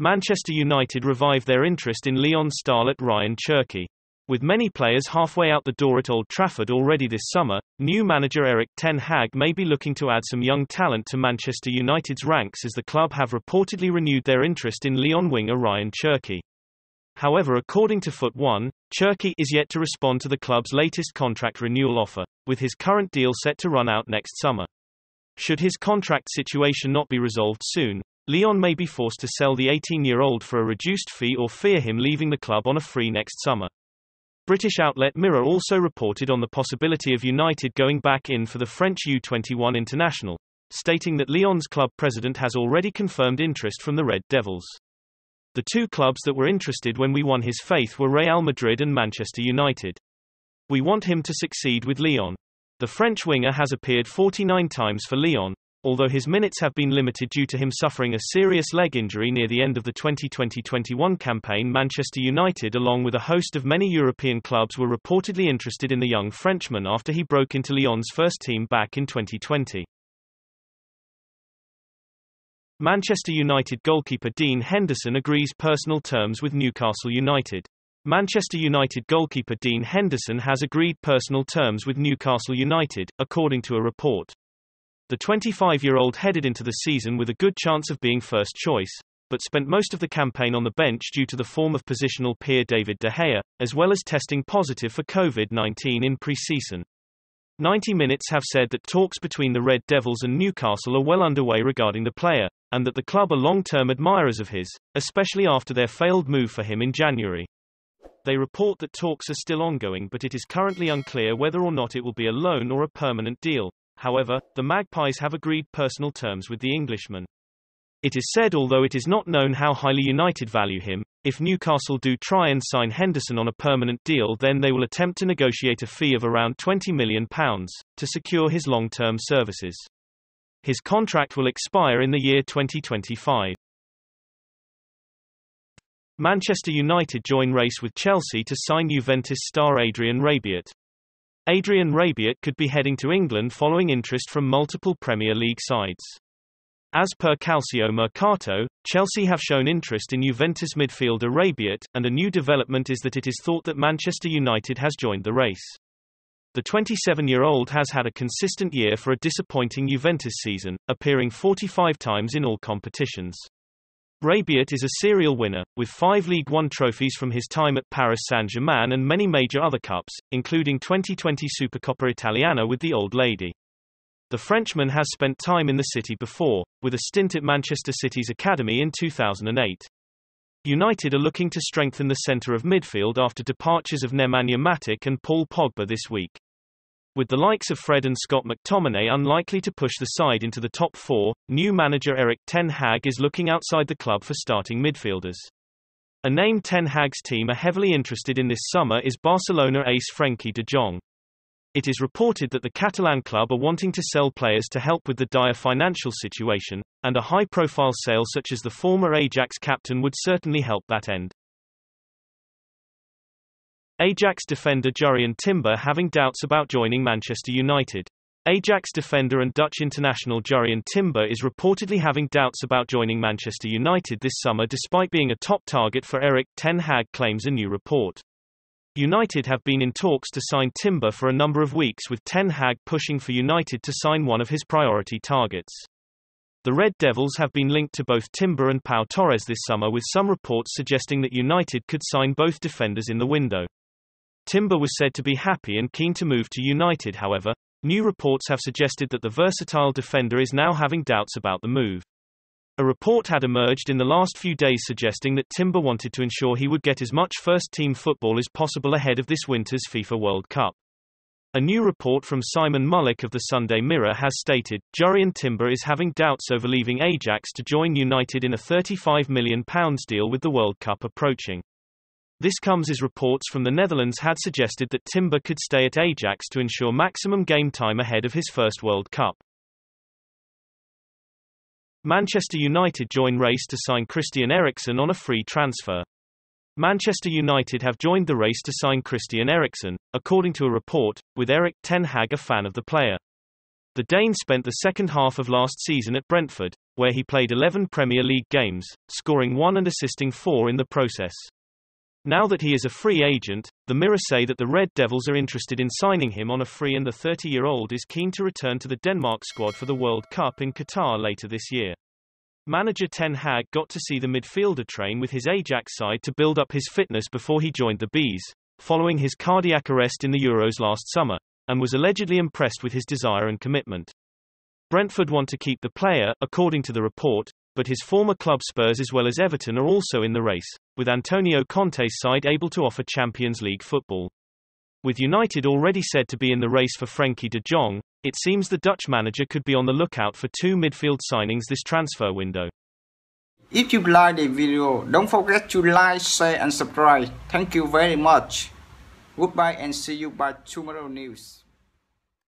Manchester United revive their interest in Lyon starlet Ryan Cherki. With many players halfway out the door at Old Trafford already this summer, new manager Erik Ten Hag may be looking to add some young talent to Manchester United's ranks as the club have reportedly renewed their interest in Lyon winger Ryan Cherki. However, according to Foot1, Cherki is yet to respond to the club's latest contract renewal offer, with his current deal set to run out next summer. Should his contract situation not be resolved soon, Lyon may be forced to sell the 18-year-old for a reduced fee or fear him leaving the club on a free next summer. British outlet Mirror also reported on the possibility of United going back in for the French U21 international, stating that Lyon's club president has already confirmed interest from the Red Devils. The two clubs that were interested when we won his faith were Real Madrid and Manchester United. We want him to succeed with Lyon. The French winger has appeared 49 times for Lyon, although his minutes have been limited due to him suffering a serious leg injury near the end of the 2020-21 campaign. Manchester United, along with a host of many European clubs, were reportedly interested in the young Frenchman after he broke into Lyon's first team back in 2020. Manchester United goalkeeper Dean Henderson agrees personal terms with Newcastle United. Manchester United goalkeeper Dean Henderson has agreed personal terms with Newcastle United, according to a report. The 25-year-old headed into the season with a good chance of being first choice, but spent most of the campaign on the bench due to the form of positional peer David De Gea, as well as testing positive for COVID-19 in pre-season. 90 Minutes have said that talks between the Red Devils and Newcastle are well underway regarding the player, and that the club are long-term admirers of his, especially after their failed move for him in January. They report that talks are still ongoing, but it is currently unclear whether or not it will be a loan or a permanent deal. However, the Magpies have agreed personal terms with the Englishman. It is said, although it is not known how highly United value him, if Newcastle do try and sign Henderson on a permanent deal, then they will attempt to negotiate a fee of around £20 million, to secure his long-term services. His contract will expire in the year 2025. Manchester United join race with Chelsea to sign Juventus star Adrien Rabiot. Adrien Rabiot could be heading to England following interest from multiple Premier League sides. As per Calcio Mercato, Chelsea have shown interest in Juventus midfielder Rabiot, and a new development is that it is thought that Manchester United has joined the race. The 27-year-old has had a consistent year for a disappointing Juventus season, appearing 45 times in all competitions. Rabiot is a serial winner, with 5 Ligue 1 trophies from his time at Paris Saint-Germain and many major other cups, including 2020 Supercoppa Italiana with the Old Lady. The Frenchman has spent time in the city before, with a stint at Manchester City's academy in 2008. United are looking to strengthen the centre of midfield after departures of Nemanja Matic and Paul Pogba this week. With the likes of Fred and Scott McTominay unlikely to push the side into the top four, new manager Erik Ten Hag is looking outside the club for starting midfielders. A name Ten Hag's team are heavily interested in this summer is Barcelona ace Frenkie de Jong. It is reported that the Catalan club are wanting to sell players to help with the dire financial situation, and a high-profile sale such as the former Ajax captain would certainly help that end. Ajax defender Jurrien Timber having doubts about joining Manchester United. Ajax defender and Dutch international Jurrien Timber is reportedly having doubts about joining Manchester United this summer despite being a top target for Erik Ten Hag, claims a new report. United have been in talks to sign Timber for a number of weeks, with Ten Hag pushing for United to sign one of his priority targets. The Red Devils have been linked to both Timber and Pau Torres this summer, with some reports suggesting that United could sign both defenders in the window. Timber was said to be happy and keen to move to United, however, new reports have suggested that the versatile defender is now having doubts about the move. A report had emerged in the last few days suggesting that Timber wanted to ensure he would get as much first-team football as possible ahead of this winter's FIFA World Cup. A new report from Simon Mullock of the Sunday Mirror has stated, Jurrien Timber is having doubts over leaving Ajax to join United in a £35 million deal with the World Cup approaching. This comes as reports from the Netherlands had suggested that Timber could stay at Ajax to ensure maximum game time ahead of his first World Cup. Manchester United join race to sign Christian Eriksen on a free transfer. Manchester United have joined the race to sign Christian Eriksen, according to a report, with Erik Ten Hag a fan of the player. The Dane spent the second half of last season at Brentford, where he played 11 Premier League games, scoring 1 and assisting 4 in the process. Now that he is a free agent, the Mirror say that the Red Devils are interested in signing him on a free, and the 30-year-old is keen to return to the Denmark squad for the World Cup in Qatar later this year. Manager Ten Hag got to see the midfielder train with his Ajax side to build up his fitness before he joined the Bees, following his cardiac arrest in the Euros last summer, and was allegedly impressed with his desire and commitment. Brentford want to keep the player, according to the report, but his former club Spurs as well as Everton are also in the race, with Antonio Conte's side able to offer Champions League football. With United already said to be in the race for Frenkie de Jong, it seems the Dutch manager could be on the lookout for 2 midfield signings this transfer window. If you like the video, don't forget to like, share and subscribe. Thank you very much. Goodbye and see you by tomorrow news.